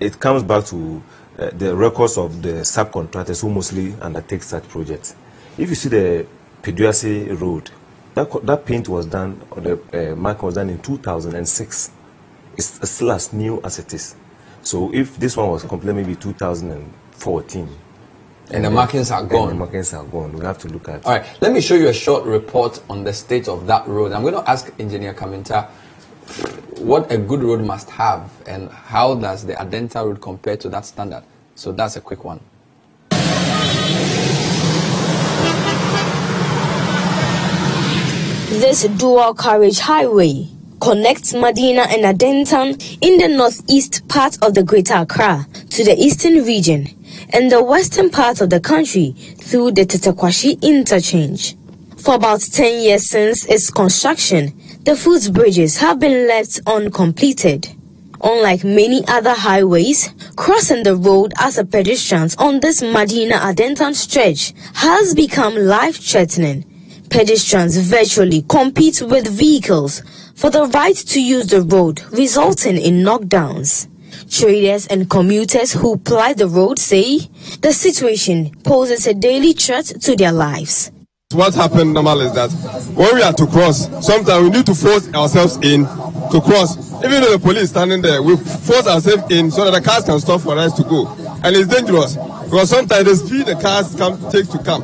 it comes back to uh, the records of the subcontractors who mostly undertake such projects. If you see the Peduase Road, that, that paint was done, or the uh, mark was done in two thousand six. It's still as new as it is. So if this one was completed maybe two thousand fourteen. And, and the markings are gone. The markings are gone. We have to look at it. All right, let me show you a short report on the state of that road. I'm going to ask Engineer Camynta what a good road must have and how does the Adenta road compare to that standard. So that's a quick one. This dual carriage highway connects Madina and Adentan in the northeast part of the Greater Accra to the eastern region and the western part of the country through the Tetekwashi interchange. For about ten years since its construction, the footbridges have been left uncompleted. Unlike many other highways, crossing the road as a pedestrian on this Madina-Adentan stretch has become life-threatening. Pedestrians virtually compete with vehicles for the right to use the road, resulting in knockdowns. Traders and commuters who ply the road say the situation poses a daily threat to their lives. What happened normally is that when we are to cross, sometimes we need to force ourselves in to cross. Even though the police is standing there, we force ourselves in so that the cars can stop for us to go. And it's dangerous, because sometimes the speed the cars come, take to come.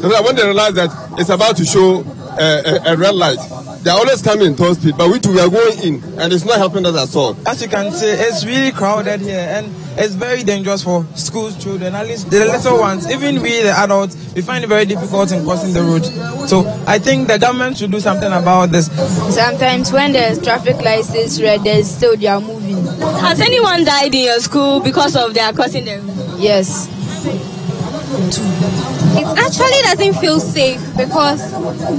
So that when they realize that it's about to show a, a, a red light, they are always coming in top speed, but we too, we are going in, and it's not helping us at all. As you can see, it's really crowded here, and it's very dangerous for school children, at least the little ones. Even we, the adults, we find it very difficult in crossing the road. So I think the government should do something about this. Sometimes when the traffic light is red, there's still they are moving. Has anyone died in your school because of their crossing the road? Yes. It actually doesn't feel safe, because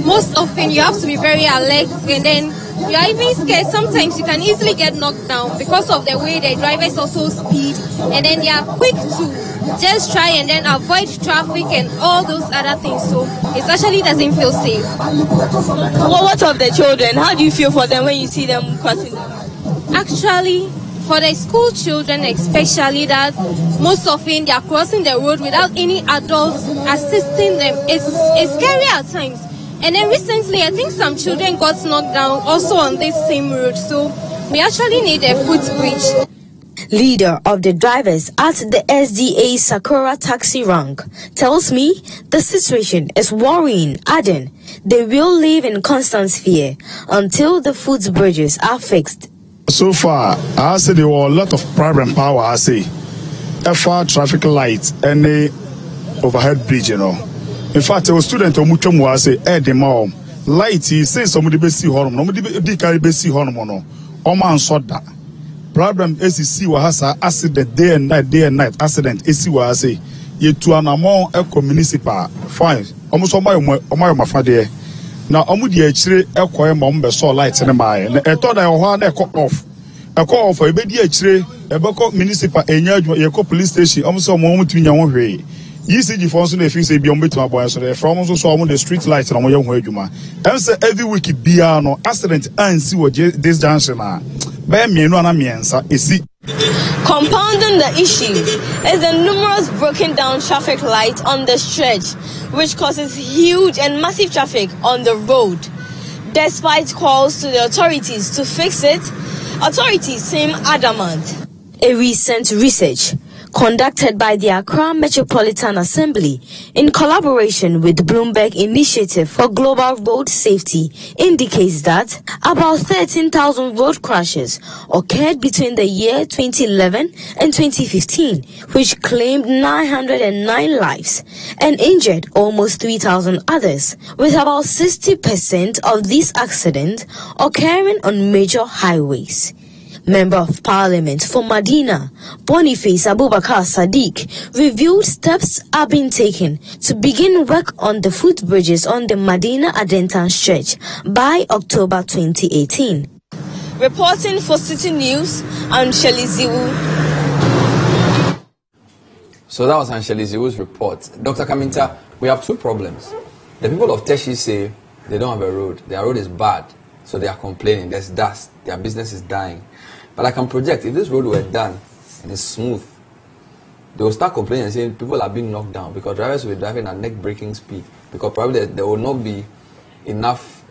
most often you have to be very alert, and then you are even scared. Sometimes you can easily get knocked down because of the way the drivers also speed, and then they are quick to just try and then avoid traffic and all those other things. So it actually doesn't feel safe. Well, what of the children? How do you feel for them when you see them crossing the road? Actually, for the school children especially, that most often they are crossing the road without any adults assisting them, it's, it's scary at times. And then recently I think some children got knocked down also on this same road, so we actually need a footbridge. Leader of the drivers at the S D A Sakura taxi rank tells me the situation is worrying, adding they will live in constant fear until the footbridges are fixed. So far, I say there were a lot of problem power, I say. F R traffic lights, any overhead bridge, you know. In fact, a student who much more, I say, add them all. Light, he says, somebody be see hormone, somebody be carry be see hormone, or man sort that. Problem is, you see what I say, I say the day and night, day and night, accident, is see what I say. You to an amount of municipal, fine. Almost all my, my father. Now, I'm with the H three, Elko, and Mom, the saw lights in the mire. I thought I had a cut off. A cut off, I made the H three, Eboko municipal enya yeko police station omso mo mutwinya ho hwe E C G for nso na fix e bi ombetuma aboya so from nso so the street light na mo ye ho adwuma em say every week bia no accident an si wo this junction na be mienu ana miensa esi. Compounding the issue is the numerous broken down traffic lights on the stretch, which causes huge and massive traffic on the road. Despite calls to the authorities to fix it, authorities seem adamant. A recent research conducted by the Accra Metropolitan Assembly in collaboration with the Bloomberg Initiative for Global Road Safety indicates that about thirteen thousand road crashes occurred between the year twenty eleven and twenty fifteen, which claimed nine hundred nine lives and injured almost three thousand others, with about sixty percent of these accidents occurring on major highways. Member of Parliament for Madina, Boniface Abubakar Sadiq, revealed steps are being taken to begin work on the footbridges on the Madina-Adentan stretch by October twenty eighteen. Reporting for City News, Ansheli Ziwu. So that was Ansheli Ziwu's report. Doctor Camynta, we have two problems. The people of Teshie say they don't have a road. Their road is bad, so they are complaining. There's dust. Their business is dying. But I can project, if this road were done and it's smooth, they will start complaining and saying people are being knocked down because drivers will be driving at neck-breaking speed, because probably there will not be enough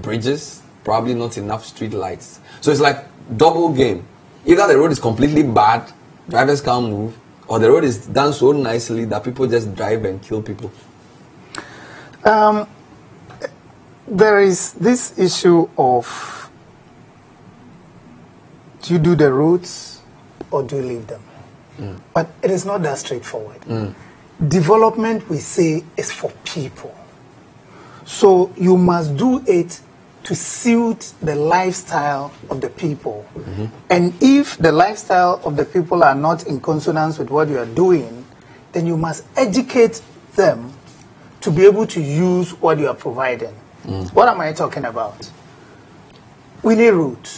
bridges, probably not enough street lights. So it's like double game. Either the road is completely bad, drivers can't move, or the road is done so nicely that people just drive and kill people. Um, there is this issue of, do you do the roads or do you leave them? Mm. But it is not that straightforward. Mm. Development, we say, is for people. So you must do it to suit the lifestyle of the people. Mm-hmm. And if the lifestyle of the people are not in consonance with what you are doing, then you must educate them to be able to use what you are providing. Mm. What am I talking about? We need roads.